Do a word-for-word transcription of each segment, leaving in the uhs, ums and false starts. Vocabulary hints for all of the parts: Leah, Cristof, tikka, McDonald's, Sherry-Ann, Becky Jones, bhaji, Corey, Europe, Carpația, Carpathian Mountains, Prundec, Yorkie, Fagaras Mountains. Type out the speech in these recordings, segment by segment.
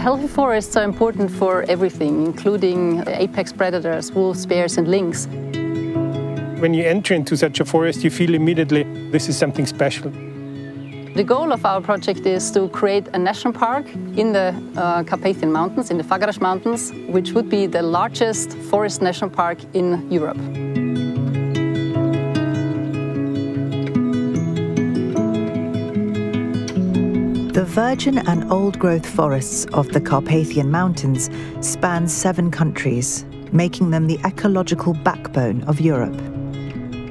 Healthy forests are important for everything, including apex predators, wolves, bears and lynx. When you enter into such a forest, you feel immediately this is something special. The goal of our project is to create a national park in the uh, Carpathian Mountains, in the Fagaras Mountains, which would be the largest forest national park in Europe. The virgin and old-growth forests of the Carpathian Mountains span seven countries, making them the ecological backbone of Europe.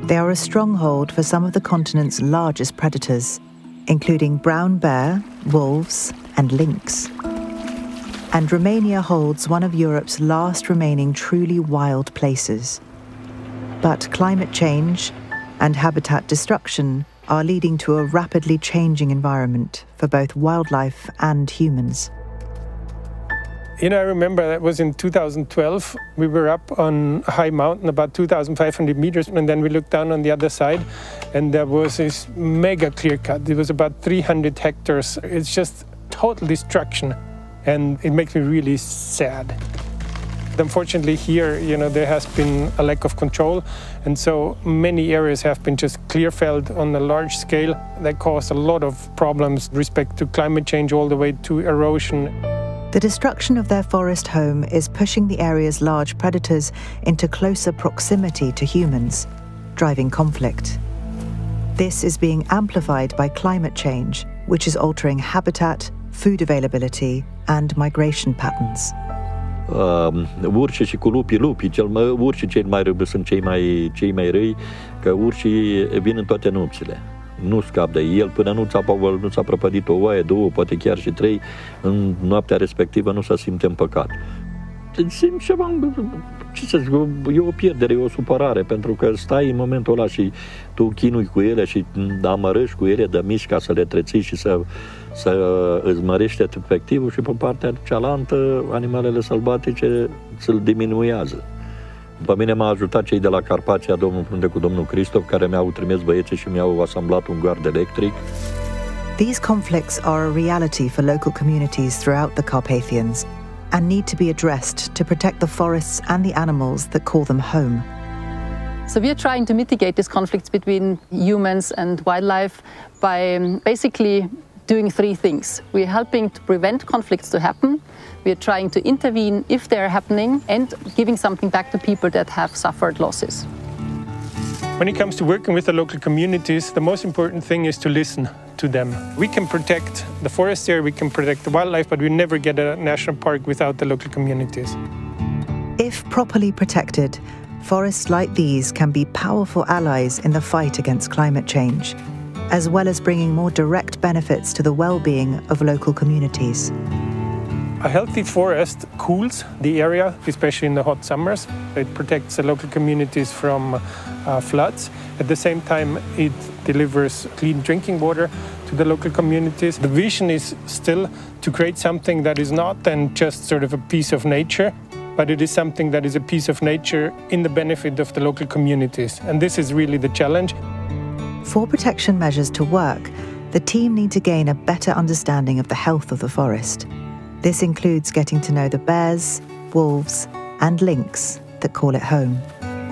They are a stronghold for some of the continent's largest predators, including brown bear, wolves, and lynx. And Romania holds one of Europe's last remaining truly wild places. But climate change and habitat destruction are leading to a rapidly changing environment for both wildlife and humans. You know, I remember that was in two thousand twelve. We were up on a high mountain, about two thousand five hundred meters, and then we looked down on the other side, and there was this mega clear cut. It was about three hundred hectares. It's just total destruction, and it makes me really sad. Unfortunately here, you know, there has been a lack of control, and so many areas have been just clear felled on a large scale. That caused a lot of problems with respect to climate change all the way to erosion. The destruction of their forest home is pushing the area's large predators into closer proximity to humans, driving conflict. This is being amplified by climate change, which is altering habitat, food availability, and migration patterns. Uh, urși și cu lupii, lupii, cel mai, urși cei mai răi sunt cei mai, cei mai răi, că urșii vin în toate nopțile. Nu scap de el, până nu s-a prăpădit o oaie, două, poate chiar și trei, în noaptea respectivă nu s-a simte împăcat. Simți ceva, ce să zic, e o pierdere, e o supărare, pentru că stai în momentul ăla și tu chinui cu ele și amărăști cu ele de mici ca să le treții și să, să îți mărești efectivul, și pe partea cealaltă animalele sălbatice să-l diminuează. Pe mine m-a ajutat cei de la Carpația, domnul Prundec cu domnul Cristof, care mi-au trimis băieții și mi-au asamblat un gard electric. These conflicts are a reality for local communities throughout the Carpathians and need to be addressed to protect the forests and the animals that call them home. So we are trying to mitigate these conflicts between humans and wildlife by basically doing three things. We are helping to prevent conflicts to happen, we are trying to intervene if they are happening, and giving something back to people that have suffered losses. When it comes to working with the local communities, the most important thing is to listen to them. We can protect the forest here, we can protect the wildlife, but we never get a national park without the local communities. If properly protected, forests like these can be powerful allies in the fight against climate change, as well as bringing more direct benefits to the well-being of local communities. A healthy forest cools the area, especially in the hot summers. It protects the local communities from uh, floods. At the same time, it delivers clean drinking water to the local communities. The vision is still to create something that is not then just sort of a piece of nature, but it is something that is a piece of nature in the benefit of the local communities. And this is really the challenge. For protection measures to work, the team need to gain a better understanding of the health of the forest. This includes getting to know the bears, wolves, and lynx that call it home.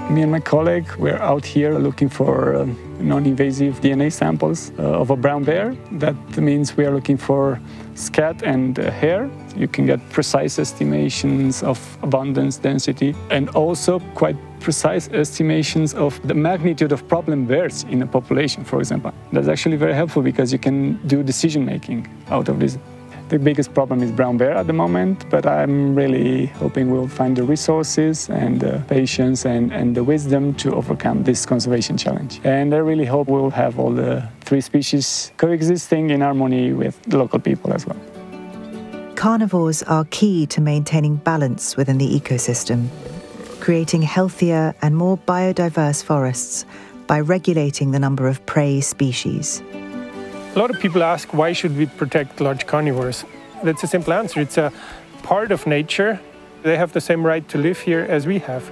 Me and my colleague, we're out here looking for um, non-invasive D N A samples uh, of a brown bear. That means we are looking for scat and uh, hair. You can get precise estimations of abundance, density, and also quite precise estimations of the magnitude of problem bears in a population, for example. That's actually very helpful because you can do decision-making out of this. The biggest problem is brown bear at the moment, but I'm really hoping we'll find the resources and the patience and, and the wisdom to overcome this conservation challenge. And I really hope we'll have all the three species coexisting in harmony with the local people as well. Carnivores are key to maintaining balance within the ecosystem, creating healthier and more biodiverse forests by regulating the number of prey species. A lot of people ask, why should we protect large carnivores? That's a simple answer. It's a part of nature. They have the same right to live here as we have.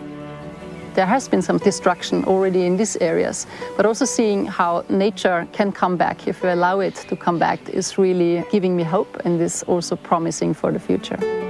there has been some destruction already in these areas, but also seeing how nature can come back, if we allow it to come back, is really giving me hope, and is also promising for the future.